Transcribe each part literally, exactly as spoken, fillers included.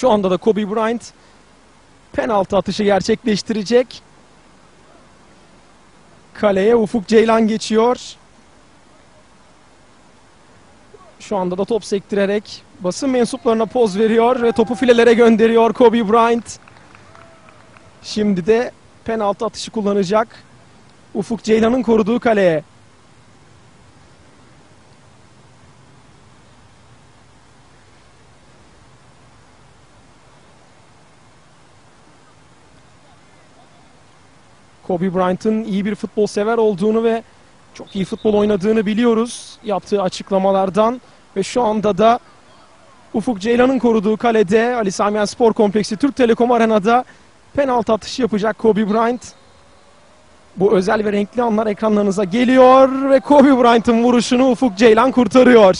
Şu anda da Kobe Bryant penaltı atışı gerçekleştirecek. Kaleye Ufuk Ceylan geçiyor. Şu anda da top sektirerek basın mensuplarına poz veriyor ve topu filelere gönderiyor Kobe Bryant. Şimdi de penaltı atışı kullanacak Ufuk Ceylan'ın koruduğu kaleye. Kobe Bryant'ın iyi bir futbol sever olduğunu ve çok iyi futbol oynadığını biliyoruz yaptığı açıklamalardan. Ve şu anda da Ufuk Ceylan'ın koruduğu kalede Ali Sami Yen Spor Kompleksi Türk Telekom Arena'da penaltı atışı yapacak Kobe Bryant. Bu özel ve renkli anlar ekranlarınıza geliyor ve Kobe Bryant'ın vuruşunu Ufuk Ceylan kurtarıyor.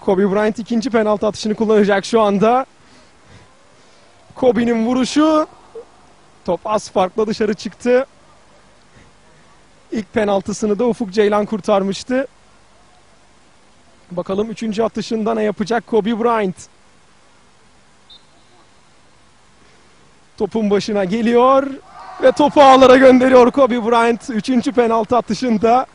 Kobe Bryant ikinci penaltı atışını kullanacak şu anda. Kobe'nin vuruşu, top az farkla dışarı çıktı. İlk penaltısını da Ufuk Ceylan kurtarmıştı. Bakalım üçüncü atışında ne yapacak Kobe Bryant? Topun başına geliyor ve topu ağlara gönderiyor Kobe Bryant. Üçüncü penaltı atışında.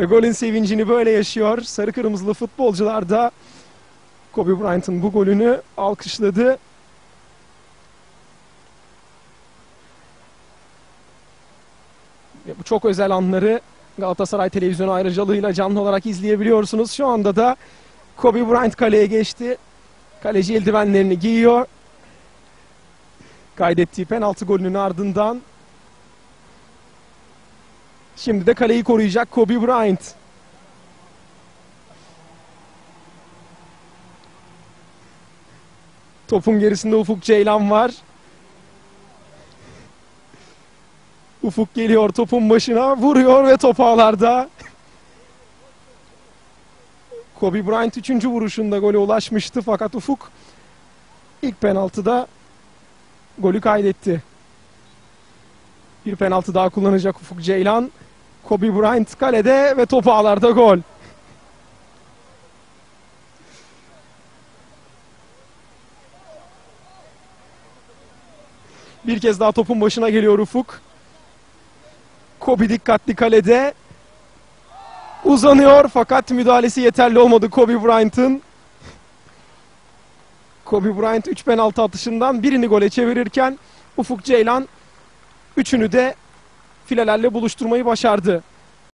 Ve golün sevincini böyle yaşıyor. Sarı kırmızılı futbolcular da Kobe Bryant'ın bu golünü alkışladı. Ve bu çok özel anları Galatasaray televizyonu ayrıcalığıyla canlı olarak izleyebiliyorsunuz. Şu anda da Kobe Bryant kaleye geçti. Kaleci eldivenlerini giyiyor. Kaydettiği penaltı golünün ardından şimdi de kaleyi koruyacak Kobe Bryant. Topun gerisinde Ufuk Ceylan var. Ufuk geliyor topun başına, vuruyor ve top ağlarda. Kobe Bryant üçüncü vuruşunda gole ulaşmıştı fakat Ufuk ilk penaltıda golü kaydetti. Bir penaltı daha kullanacak Ufuk Ceylan. Kobe Bryant kalede ve top ağlarda gol. Bir kez daha topun başına geliyor Ufuk. Kobe dikkatli kalede. Uzanıyor fakat müdahalesi yeterli olmadı Kobe Bryant'ın. Kobe Bryant üç penaltı atışından birini gole çevirirken Ufuk Ceylan üçünü de filelerle buluşturmayı başardı.